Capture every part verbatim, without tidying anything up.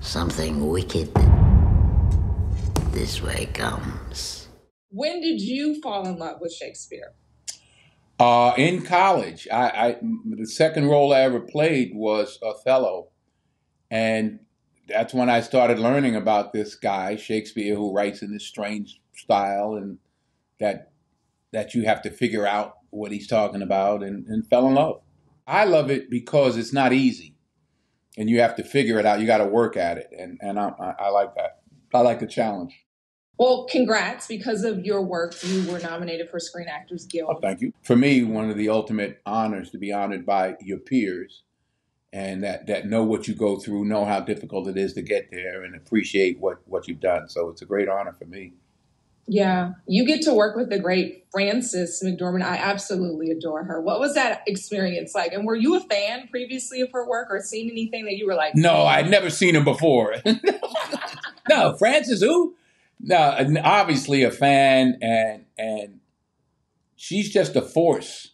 Something wicked this way comes. When did you fall in love with Shakespeare? Uh, in college, I, I the second role I ever played was Othello, and that's when I started learning about this guy, Shakespeare, who writes in this strange style, and that that you have to figure out what he's talking about, and, and fell in love. I love it because it's not easy, and you have to figure it out. You got to work at it, and, and I, I like that. I like the challenge. Well, congrats. Because of your work, you were nominated for Screen Actors Guild. Oh, thank you. For me, one of the ultimate honors to be honored by your peers and that, that know what you go through, know how difficult it is to get there and appreciate what, what you've done. So it's a great honor for me. Yeah. You get to work with the great Frances McDormand. I absolutely adore her. What was that experience like? And were you a fan previously of her work or seen anything that you were like? No, I'd never seen her before. No, Frances who? No, obviously a fan, and and she's just a force,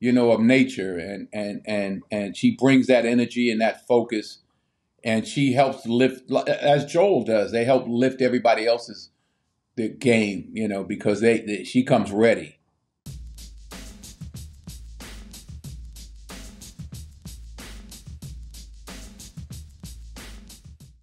you know, of nature, and and and and she brings that energy and that focus, and she helps lift, as Joel does. They help lift everybody else's the game, you know, because they, they she comes ready.